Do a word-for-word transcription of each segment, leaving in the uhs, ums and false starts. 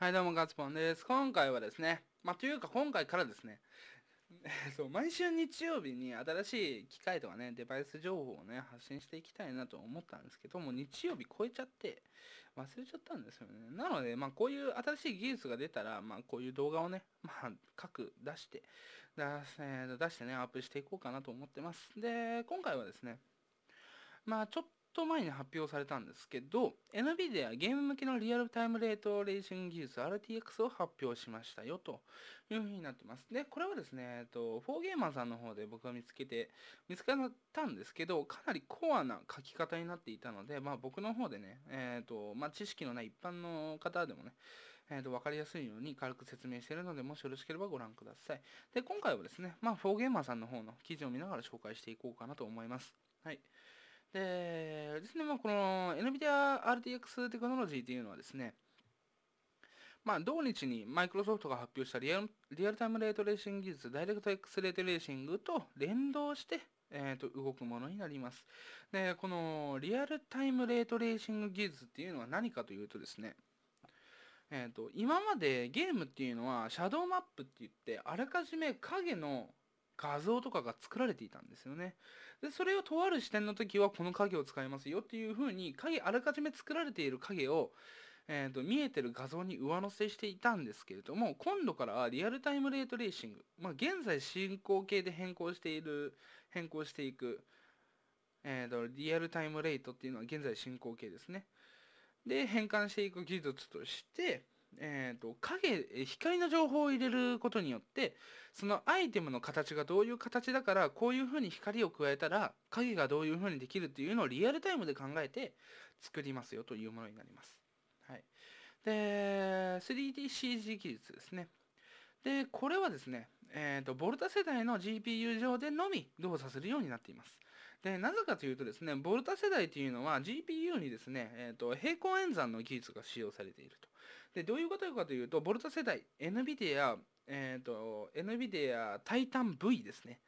はい、どうも、ガツポンです。今回はですね、まあ、というか今回からですね、そう毎週日曜日に新しい機械とかね、デバイス情報をね、発信していきたいなと思ったんですけども、日曜日超えちゃって、忘れちゃったんですよね。なので、まあ、こういう新しい技術が出たら、まあ、こういう動画をね、まあ、各出して、出してね、アップしていこうかなと思ってます。で、今回はですね、まあ、ちょっと、ちょっと前に発表されたんですけど、エヌビディア ゲーム向けのリアルタイムレートレーシング技術 アールティーエックス を発表しましたよというふうになってます。で、これはですね、フォーゲーマーさんの方で僕が見つけて、見つけたんですけど、かなりコアな書き方になっていたので、まあ僕の方でね、えっと、まあ知識のない一般の方でもね、えっと、わかりやすいように軽く説明しているので、もしよろしければご覧ください。で、今回はですね、まあフォーゲーマーさんの方の記事を見ながら紹介していこうかなと思います。はい。でですね、まあ、この エヌビディア アールティーエックス テクノロジーというのはですね、まあ、同日にマイクロソフトが発表したリアル、リアルタイムレートレーシング技術、ダイレクト X レートレーシングと連動して、えー、と動くものになります。で、このリアルタイムレートレーシング技術っていうのは何かというとですね、えー、と今までゲームっていうのはシャドーマップって言って、あらかじめ影の画像とかが作られていたんですよね。で、それをとある視点の時はこの影を使いますよっていう風に影、あらかじめ作られている影を、えーと、見えてる画像に上乗せしていたんですけれども、今度からはリアルタイムレートレーシング、まあ、現在進行形で変更している、変更していく、えーと、リアルタイムレートっていうのは現在進行形ですね。で、変換していく技術として、えーと、影、光の情報を入れることによって、そのアイテムの形がどういう形だから、こういう風に光を加えたら、影がどういう風にできるっていうのをリアルタイムで考えて作りますよというものになります。はい。で、スリーディーシージー 技術ですね。で、これはですね、えーと、ボルタ世代の ジーピーユー 上でのみ動作するようになっています。で、なぜかというとですね、ボルタ世代というのは ジーピーユー にですね、えーと、平行演算の技術が使用されていると。で、どういうことかというと、ボルタ世代、NVIDIA、えーと、NVIDIA Titan V ですね。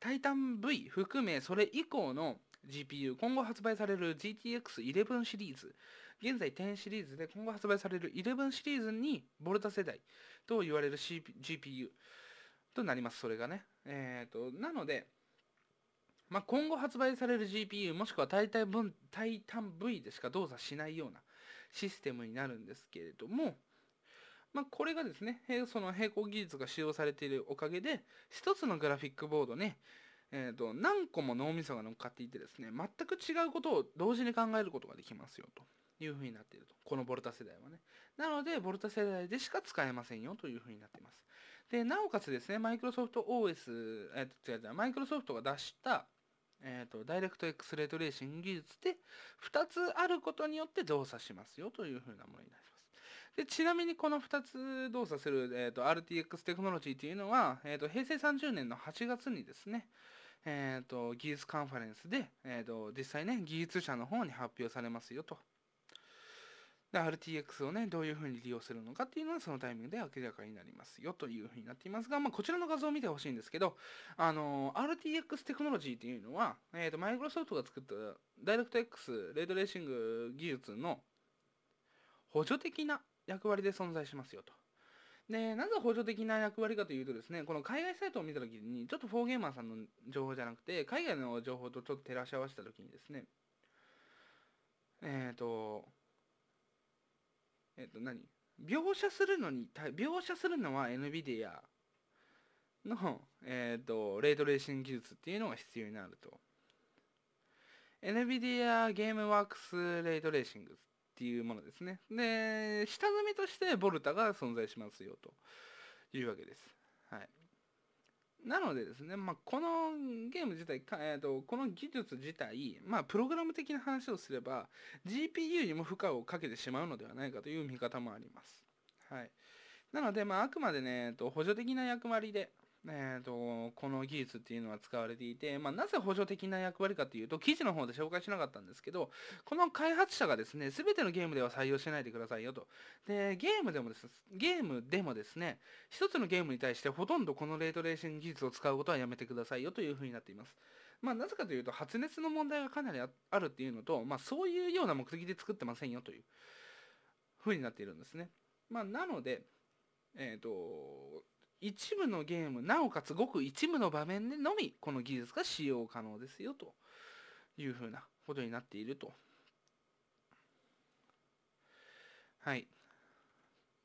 Titan V 含め、それ以降のジーピーユー、今後発売される ジーティーエックスイレブン シリーズ、現在テンシリーズで今後発売されるイレブンシリーズにボルタ世代と言われる、C、ジーピーユー となります、それがね。えっと、なので、まあ、今後発売される ジーピーユー もしくはタイタン ブイ でしか動作しないようなシステムになるんですけれども、まあ、これがですね、その並行技術が使用されているおかげで、一つのグラフィックボードに、ね、えっと、何個も脳みそが乗っかっていてですね、全く違うことを同時に考えることができますよというふうになっていると。このボルタ世代はね。なので、ボルタ世代でしか使えませんよというふうになっています。で、なおかつですね、マイクロソフト オーエス、えっと、違う違う、マイクロソフトが出した、えっと、ダイレクト X レートレーシング技術で、ふたつあることによって動作しますよというふうなものになります。で、ちなみにこのふたつ動作する、えっと、アールティーエックス テクノロジーというのは、えっと、へいせいさんじゅうねんのはちがつにですね、えっと、技術カンファレンスで、えっと、実際ね、技術者の方に発表されますよと。で、アールティーエックス をね、どういうふうに利用するのかっていうのはそのタイミングで明らかになりますよというふうになっていますが、まあ、こちらの画像を見てほしいんですけど、あの、アールティーエックス テクノロジーっていうのは、えっと、マイクロソフトが作ったダイレクト X レートレーシング技術の補助的な役割で存在しますよと。で、なぜ補助的な役割かというとですね、この海外サイトを見たときに、ちょっとフォーゲーマーさんの情報じゃなくて、海外の情報とちょっと照らし合わせたときにですね、えっと、えっと何描写するのに、描写するのは エヌビディア の、えっと、レートレーシング技術っていうのが必要になると。エヌビディア ゲームワークスレートレーシングっていうものですね。で、下積みとしてボルタが存在しますよというわけです。はい。なのでですね、まあ、このゲーム自体、えーと、この技術自体、まあ、プログラム的な話をすれば、ジーピーユー にも負荷をかけてしまうのではないかという見方もあります。はい。なので、まあ、あくまでね、えーと、補助的な役割で、えーと、この技術っていうのは使われていて、まあ、なぜ補助的な役割かというと、記事の方で紹介しなかったんですけど、この開発者がですね、すべてのゲームでは採用しないでくださいよと。で、ゲームでもです、ゲームでもですね、一つのゲームに対してほとんどこのレートレーシング技術を使うことはやめてくださいよというふうになっています。まあ、なぜかというと、発熱の問題がかなりあるっていうのと、まあ、そういうような目的で作ってませんよというふうになっているんですね。まあ、なので、えっと、一部のゲーム、なおかつごく一部の場面でのみ、この技術が使用可能ですよ、というふうなことになっていると。はい。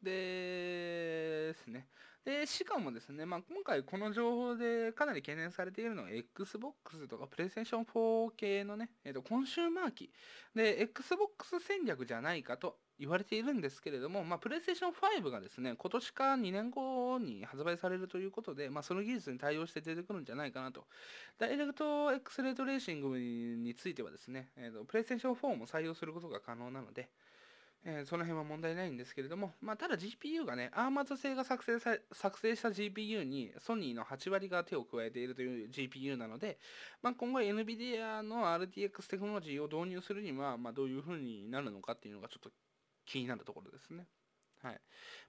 で, ですね、でしかもですね、まあ、今回この情報でかなり懸念されているのが エックスボックス とか プレイステーションフォー 系のね、えー、とコンシューマー機で エックスボックス 戦略じゃないかと言われているんですけれども、まあ、プレイステーションファイブ がですね、今年かにねんごに発売されるということで、まあ、その技術に対応して出てくるんじゃないかなと。ダイレクト X レートレーシングについてはですね、えー、と プレイステーションフォー も採用することが可能なので、えー、その辺は問題ないんですけれども、まあ、ただ ジーピーユー がね、アーマード 製が作成さ、作成した ジーピーユー にソニーのはちわりが手を加えているという ジーピーユー なので、まあ、今後 エヌビディア の アールティーエックス テクノロジーを導入するには、まあ、どういう風になるのかっていうのがちょっと気になるところですね。はい。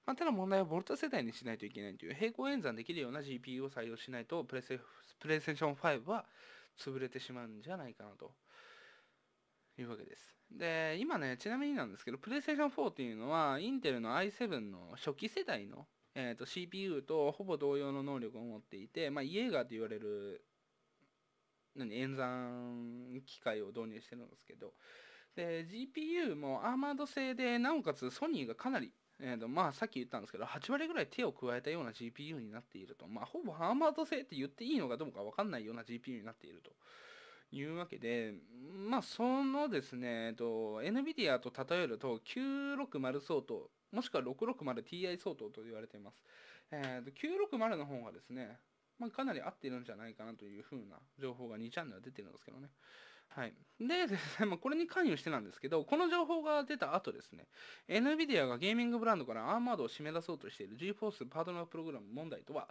まあ、ただ問題はボルト世代にしないといけないという、平行演算できるような ジーピーユー を採用しないと、プレイステーションファイブは潰れてしまうんじゃないかなと。いうわけです。で、今ね、ちなみになんですけど、プレイステーションフォー っていうのは、インテルの アイセブン の初期世代の、えー、と シーピーユー とほぼ同様の能力を持っていて、まあ、イエーガーと言われる、何、演算機械を導入してるんですけど、で、ジーピーユー もアーマード製で、なおかつソニーがかなり、えーとまあ、さっき言ったんですけど、はちわりぐらい手を加えたような ジーピーユー になっていると、まあ、ほぼアーマード製って言っていいのかどうかわかんないような ジーピーユー になっていると。いうわけで、まあ、そのですね、えっと、エヌビディア と例えると、きゅうひゃくろくじゅう相当、もしくは ろくひゃくろくじゅうティーアイ 相当と言われています。えーと、きゅうひゃくろくじゅうの方がですね、まあ、かなり合ってるんじゃないかなというふうな情報がにチャンネル出てるんですけどね。はい。でですね、まあ、これに関与してなんですけど、この情報が出た後ですね、エヌビディア がゲーミングブランドからアーマードを締め出そうとしている GeForce パートナープログラム問題とは、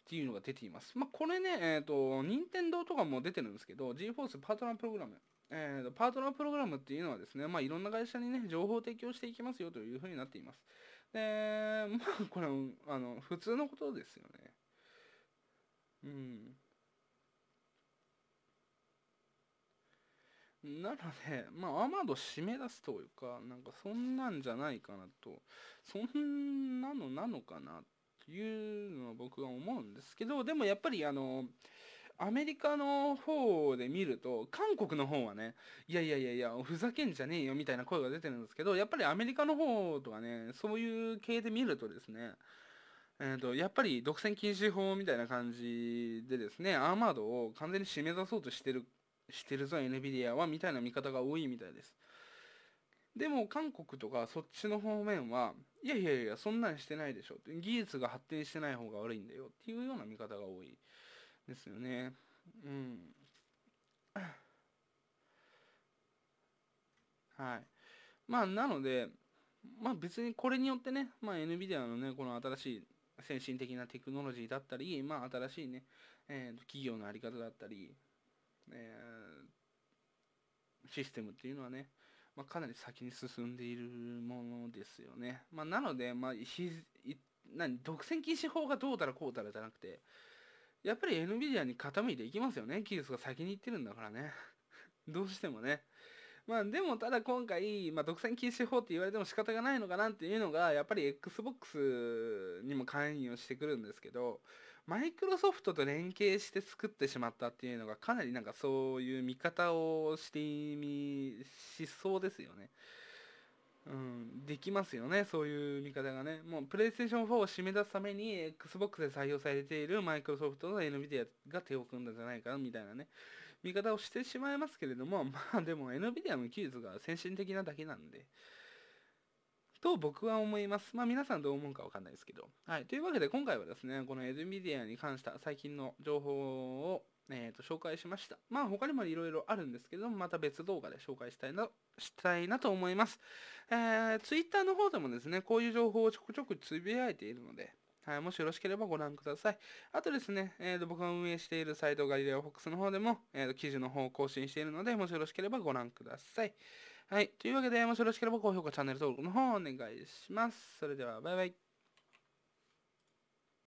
っていうのが出ています。まあ、これね、えっと、任天堂とかも出てるんですけど、GeForce パートナープログラム。えっと、パートナープログラムっていうのはですね、まあ、いろんな会社にね、情報を提供していきますよというふうになっています。で、まあ、これ、あの、普通のことですよね。うん。なので、まあ、アーマードを締め出すというか、なんか、そんなんじゃないかなと。そんなのなのかなって。いうのは僕は思うんですけど、でもやっぱりあのアメリカの方で見ると、韓国の方はね、いやいやいやいや、ふざけんじゃねえよみたいな声が出てるんですけど、やっぱりアメリカの方とかね、そういう系で見るとですね、えーと、やっぱり独占禁止法みたいな感じでですね、アーマードを完全に締め出そうとしてる、してるぞ エヌビディア はみたいな見方が多いみたいです。でも韓国とかそっちの方面は、いやいやいや、そんなんしてないでしょ。技術が発展してない方が悪いんだよっていうような見方が多いですよね。うん。はい。まあなので、まあ別にこれによってね、まあ エヌビディア のね、この新しい先進的なテクノロジーだったり、まあ新しいね、えー、企業の在り方だったり、えー、システムっていうのはね、まあかなり先に進んでいるものですよね。まあ、なので、まあ、何独占禁止法がどうたらこうたらじゃなくて、やっぱり エヌビディア に傾いていきますよね。技術が先に行ってるんだからね。どうしてもね。まあでもただ今回、まあ、独占禁止法って言われても仕方がないのかなっていうのが、やっぱり エックスボックス にも関与してくるんですけど、マイクロソフトと連携して作ってしまったっていうのが、かなりなんかそういう見方をしてみ、しそうですよね。うん、できますよね、そういう見方がね。もう、プレイステーションフォーを締め出すために、エックスボックス で採用されているマイクロソフトと エヌビディア が手を組んだんじゃないかな、みたいなね、見方をしてしまいますけれども、まあでも エヌビディア の技術が先進的なだけなんで、と僕は思います。まあ皆さんどう思うかわかんないですけど。はい。というわけで今回はですね、この エヌビディア に関した最近の情報を、えー、と紹介しました。まあ他にもいろいろあるんですけど、また別動画で紹介したいな、したいなと思います。えー、Twitter の方でもですね、こういう情報をちょくちょくつぶやいているので、はい、もしよろしければご覧ください。あとですね、えー、と僕が運営しているサイトガリレオフォックスの方でも、えー、と記事の方を更新しているので、もしよろしければご覧ください。はい。というわけで、もしよろしければ高評価、チャンネル登録の方をお願いします。それでは、バイバイ。